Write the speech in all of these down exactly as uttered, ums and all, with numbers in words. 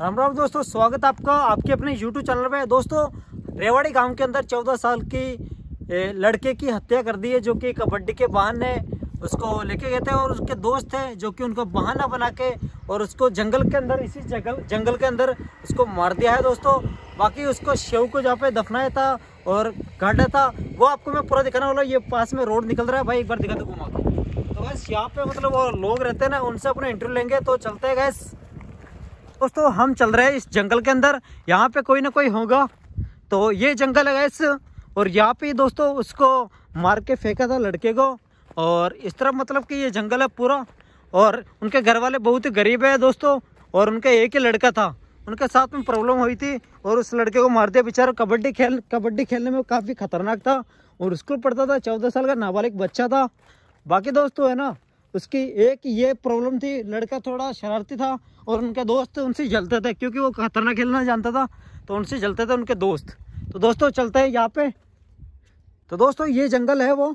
राम राम दोस्तों, स्वागत आपका आपके अपने यूट्यूब चैनल में। दोस्तों, रेवाड़ी गांव के अंदर चौदह साल की लड़के की हत्या कर दी है, जो कि कबड्डी के बहाने उसको लेके गए थे और उसके दोस्त थे जो कि उनको बहाना बना के और उसको जंगल के अंदर इसी जंगल जंगल के अंदर उसको मार दिया है। दोस्तों, बाकी उसको शव को जहाँ पे दफनाया था और गाड़ा था वो आपको मैं पूरा दिखाने वाला हूँ। ये पास में रोड निकल रहा है भाई, एक बार दिखा दो घुमा के। तो बस यहाँ पे मतलब वो लोग रहते हैं ना, उनसे अपने इंटरव्यू लेंगे, तो चलते हैं गैस। दोस्तों, हम चल रहे हैं इस जंगल के अंदर, यहाँ पे कोई ना कोई होगा। तो ये जंगल है गैस, और यहाँ पे दोस्तों उसको मार के फेंका था लड़के को। और इस तरफ मतलब कि ये जंगल है पूरा, और उनके घर वाले बहुत ही गरीब है दोस्तों, और उनका एक ही लड़का था, उनके साथ में प्रॉब्लम हुई थी और उस लड़के को मार दिया। बेचारा कबड्डी खेल कबड्डी खेलने में काफ़ी खतरनाक था और स्कूल पढ़ता था, चौदह साल का नाबालिग बच्चा था। बाकी दोस्तों है ना, उसकी एक ये प्रॉब्लम थी, लड़का थोड़ा शरारती था और उनके दोस्त उनसे जलते थे, क्योंकि वो खतरनाक खेलना जानता था तो उनसे जलते थे उनके दोस्त। तो दोस्तों चलते हैं यहाँ पे। तो दोस्तों ये जंगल है वो,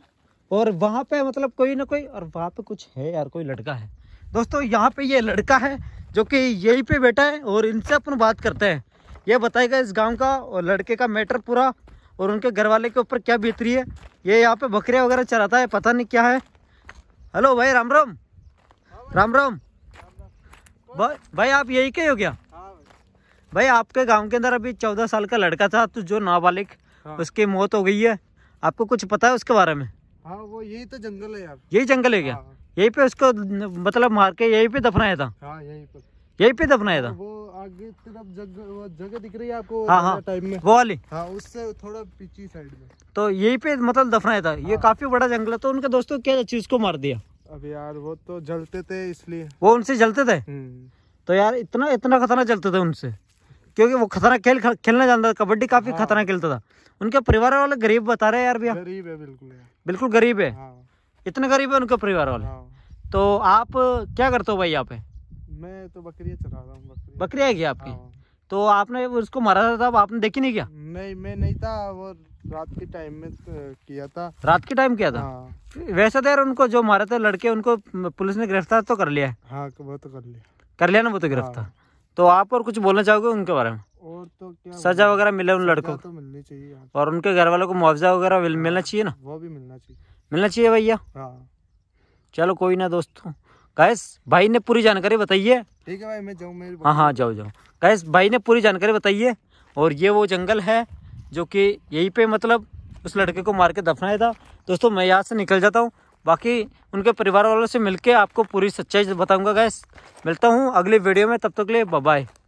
और वहाँ पे मतलब कोई ना कोई, और वहाँ पे कुछ है यार, कोई लड़का है। दोस्तों यहाँ पे ये लड़का है जो कि यहीं पे बैठा है, और इनसे अपन बात करते हैं, ये बताएगा इस गांव का और लड़के का मैटर पूरा, और उनके घर वाले के ऊपर क्या बीतरी है। ये यहाँ पे बकरियाँ वगैरह चराता है, पता नहीं क्या है। हेलो भाई, राम राम। राम राम भाई, आप यही के हो क्या भाई? आपके गाँव के अंदर अभी चौदह साल का लड़का था तो जो नाबालिग, उसकी मौत हो गई है, आपको कुछ पता है उसके बारे में? हाँ, वो यही तो जंगल है यार। यही जंगल है क्या? हाँ। यहीं पे उसको मतलब मार के यहीं पे दफनाया था। हाँ, यहीं पे यहीं पे दफनाया था। वो आगे तरफ जगह वो जगह दिख रही है आपको? हाँ हाँ, टाइम में वो वाली। हाँ, उससे थोड़ा पीछे साइड में। तो यहीं पे मतलब दफनाया था। हाँ। ये काफी बड़ा जंगल है। तो उनके दोस्तों क्या चीज को मार दिया? अब यार वो तो जलते थे, इसलिए वो उनसे जलते थे। तो यार इतना इतना खतरनाक जलते थे उनसे, क्योंकि वो खतरनाक खेल खेलना जानता था, कबड्डी काफी खतरनाक खेलता था। उनके परिवार वाले गरीब बता रहे हैं यार भैया, गरीब है बिल्कुल, बिल्कुल गरीब है। हाँ। इतने गरीब है उनके परिवार वाले। हाँ। तो आप क्या करते हो भाई यहाँ पे? मैं तो बकरियाँ चरा रहा हूँ। बकरियाँ है क्या आपकी? हाँ। तो आपने उसको मारा था तब, आपने देखी नहीं क्या? नहीं, मैं नहीं था, वो रात के टाइम में किया था। रात के टाइम किया था? हाँ। वैसे तो यार उनको जो मारे थे लड़के, उनको पुलिस ने गिरफ्तार तो कर लिया है? हाँ, वो तो कर लिया कर लिया ना, वो तो गिरफ्तार। तो आप और कुछ बोलना चाहोगे उनके बारे में? और तो क्या, सजा वगैरह मिले उन लड़कों को तो मिलनी चाहिए, और उनके घर वालों को मुआवजा वगैरह मिलना चाहिए ना? वो भी मिलना चाहिए मिलना चाहिए भैया। हाँ। चलो कोई ना दोस्तों, गैस भाई ने पूरी जानकारी बताई है। ठीक है भाई, मैं जाऊँ मेरे? हाँ हाँ, जाओ जाओ। गैस भाई ने पूरी जानकारी बताई है, और ये वो जंगल है जो कि यहीं पे मतलब उस लड़के को मार के दफनाया था। दोस्तों मैं यहाँ से निकल जाता हूँ, बाकी उनके परिवार वालों से मिलके आपको पूरी सच्चाई बताऊंगा गैस। मिलता हूँ अगले वीडियो में, तब तक के लिए बाय बाय।